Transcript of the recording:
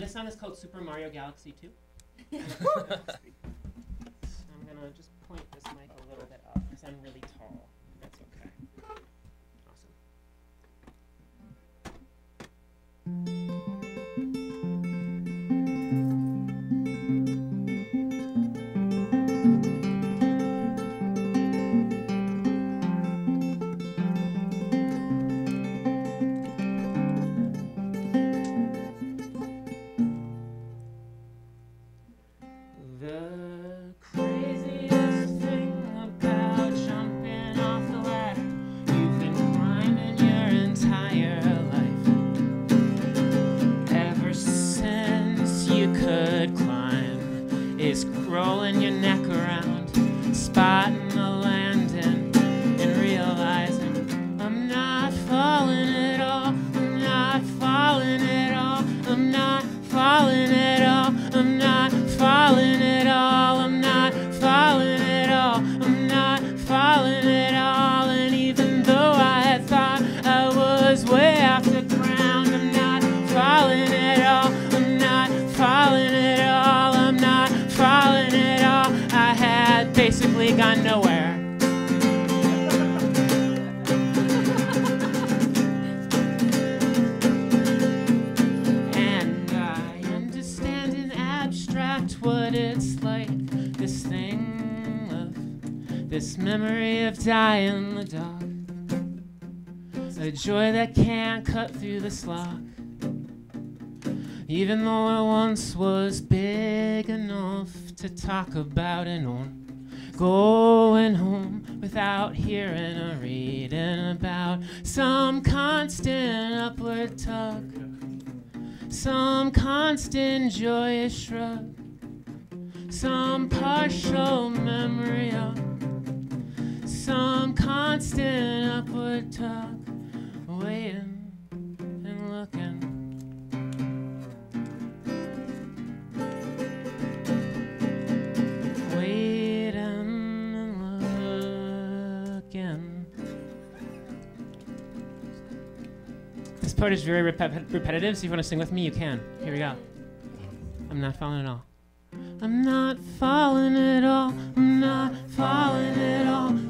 This song is called Super Mario Galaxy 2. I'm going to just point this mic a little bit up because I'm really tall. That's okay. Awesome. Is rolling your neck around, spotting the landing and realizing I'm not falling at all, I'm not falling at all, I'm not falling at all, I'm not falling at all, I'm not falling at all, I'm not falling at all. And even though I had thought I was way off the ground, I'm not falling at all, I'm not falling at all, I'm not falling at all. I had basically gone nowhere. And I understand in abstract what it's like, this thing of this memory of dying the dog, a joy that can't cut through the slog. Even though I once was big enough to talk about and on, going home without hearing or reading about some constant upward tug, some constant joyous shrug, some partial memory of some constant upward tug, waiting and looking. This part is very repetitive, so if you want to sing with me, you can. Here we go. I'm not falling at all. I'm not falling at all. I'm not falling at all.